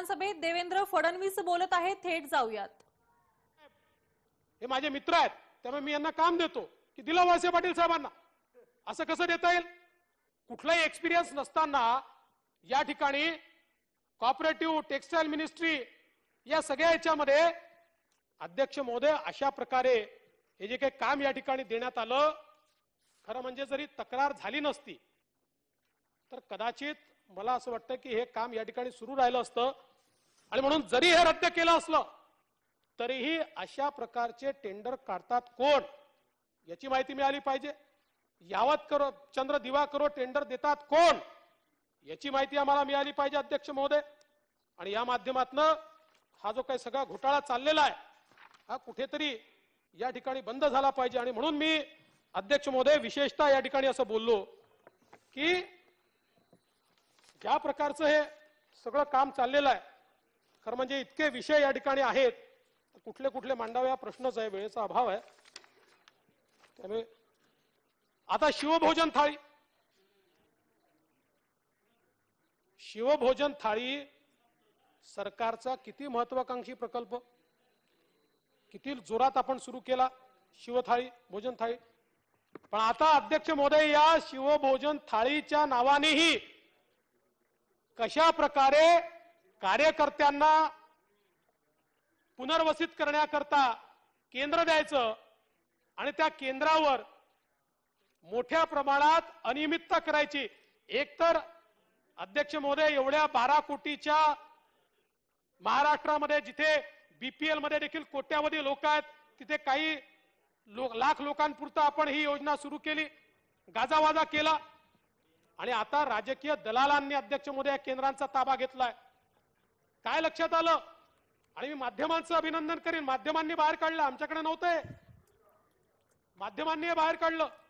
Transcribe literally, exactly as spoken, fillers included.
सभेत देवेंद्र फडणवीस बोलत आहेत, थेट जाऊयात। हे माझे मित्र आहेत, त्यामुळे मी यांना काम देतो की दिला वासे पाटील साहेबांना असं कसं देता येईल? कुठलाही एक्सपीरियन्स नसताना या ठिकाणी कॉपरेटिव्ह टेक्सटाइल मिनिस्ट्री या सगळ्या याच्यामध्ये अध्यक्ष महोदय अशा प्रकारे हे जे काही काम या ठिकाणी देण्यात आलं, खरं म्हणजे जरी तक्रार झाली नसती तर कदाचित मला असं वाटतं की हे काम या ठिकाणी सुरू राहिलं असतं आणि म्हणून जरी हे रद्द केलं असलं तरीही अशा प्रकारचे टेंडर काढतात कोण याची माहिती मिळाली पाहिजे। यावत करो चंद्र दिवा करो टेंडर देतात कोण याची माहिती आम्हाला मिळाली पाहिजे अध्यक्ष महोदय। आणि या माध्यमातून हा जो काही सगळा घोटाळा चाललेला आहे हा कुठेतरी या ठिकाणी बंद झाला पाहिजे। आणि म्हणून मी अध्यक्ष महोदय विशेषतः या ठिकाणी असं बोललो की ज्या प्रकारचं हे सगळं काम चाललेलं आहे, खरं म्हणजे इतके विषय या ठिकाणी आहेत कुठले कुठले मांडावे हा प्रश्नच आहे, वेळेचा अभाव आहे। त्यामुळे आता शिवभोजन थाळी शिवभोजन थाळी सरकारचा किती महत्वाकांक्षी प्रकल्प, किती जोरात आपण सुरू केला शिवथाळी भोजन थाळी। पण आता अध्यक्ष महोदय या शिवभोजन थाळीच्या नावानेही कशा प्रकारे कार्यकर्त्यांना पुनर्वसित करण्याकरता केंद्र द्यायचं आणि त्या केंद्रावर मोठ्या प्रमाणात अनियमितता करायची। एकतर अध्यक्ष महोदय एवढ्या बारा कोटीच्या महाराष्ट्रामध्ये जिथे बीपीएल मध्ये देखील कोट्यावधी लोक आहेत, तिथे काही लो, लाख लोकांपुरता आपण ही योजना सुरू केली, गाजावाजा केला आणि आता राजकीय दलालांनी अध्यक्ष महोदय या केंद्रांचा ताबा घेतलाय। काय लक्षात आलं? आणि मी माध्यमांचं अभिनंदन करीन, माध्यमांनी बाहेर काढलं, आमच्याकडे नव्हतं, माध्यमांनी बाहेर काढलं।